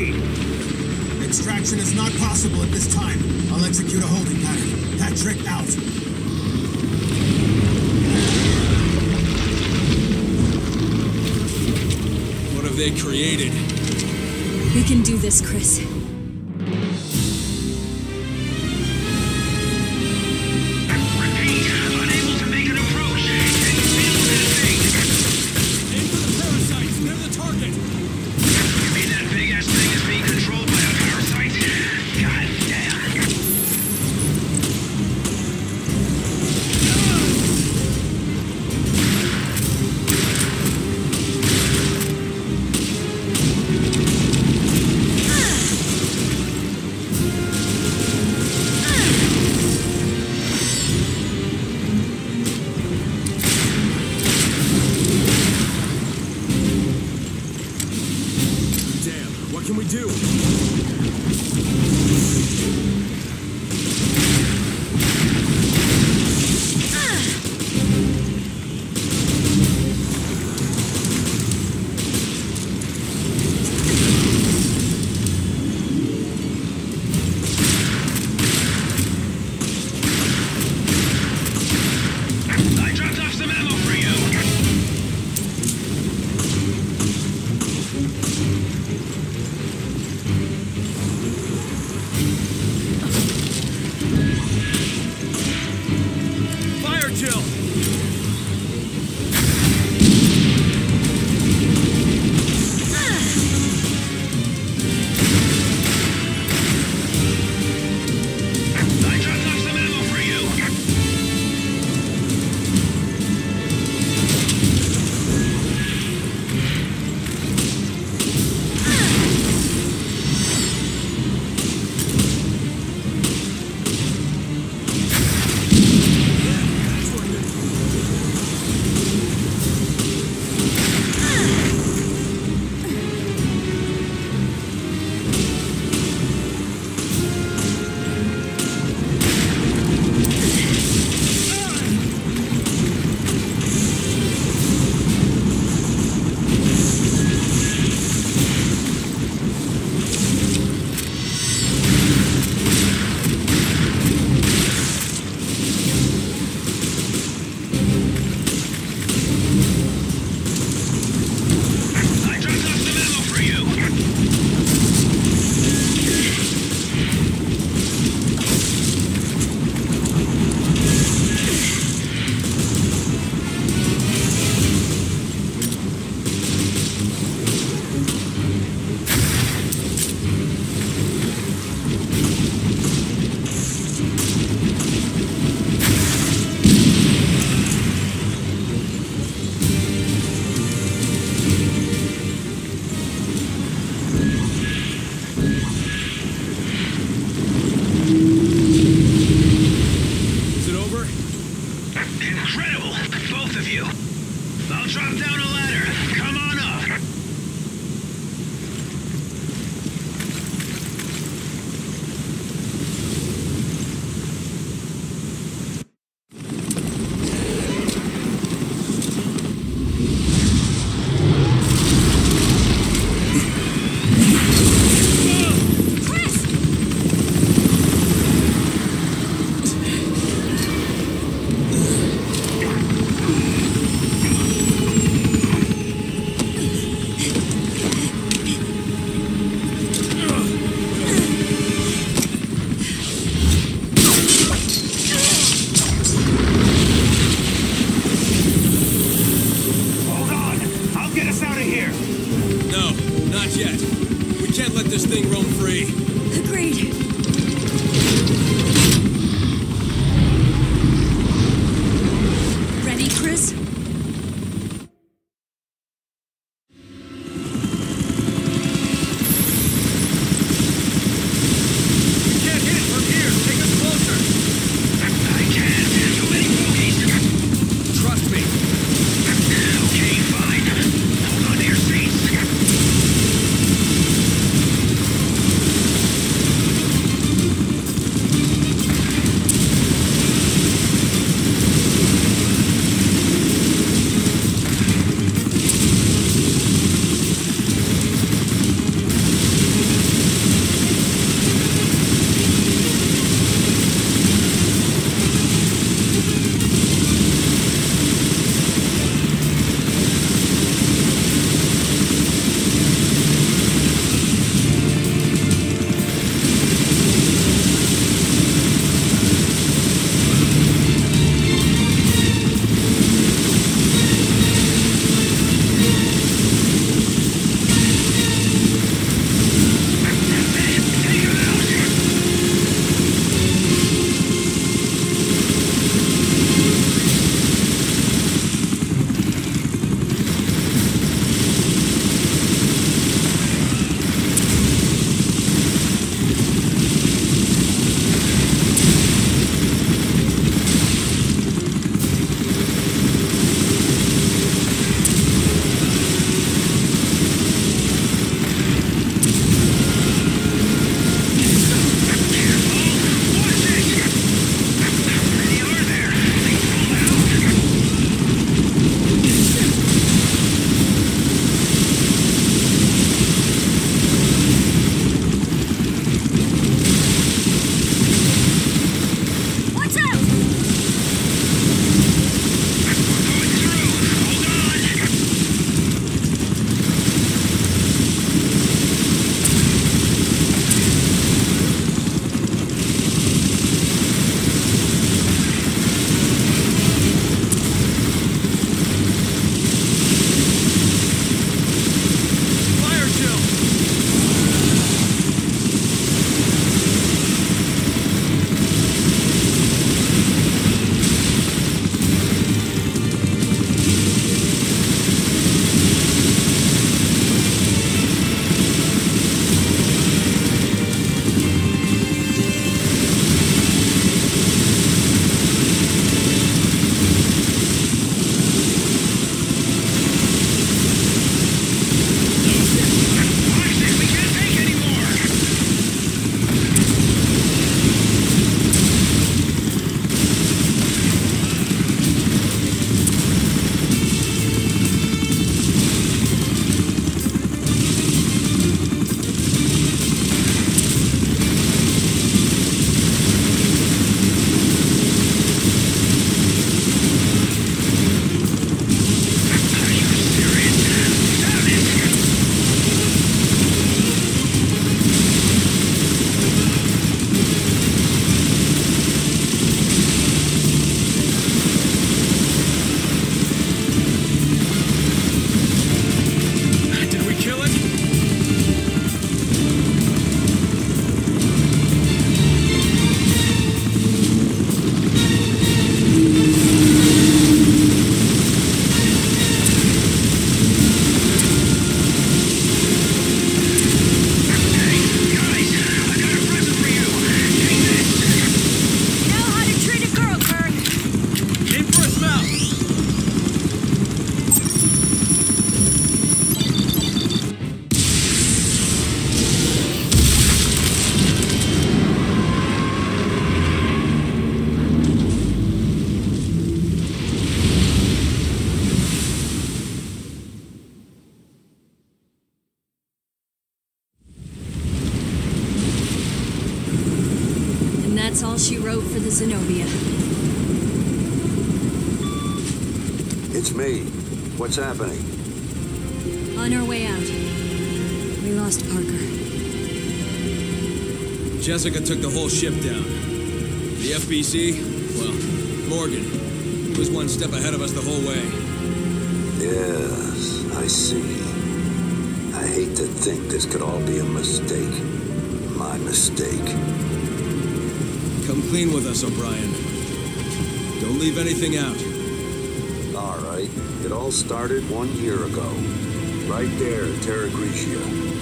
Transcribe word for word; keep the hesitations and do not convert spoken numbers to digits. Agreed. Extraction is not possible at this time. I'll execute a holding pattern. Patrick, out. They created. We can do this, Chris. that's all she wrote for the Zenobia. It's me. What's happening? On our way out, we lost Parker. Jessica took the whole ship down. The F B C? Well, Morgan. He was one step ahead of us the whole way. Yes, I see. I hate to think this could all be a mistake. My mistake. Come clean with us, O'Brien. Don't leave anything out. All right. It all started one year ago. Right there in Terragrecia.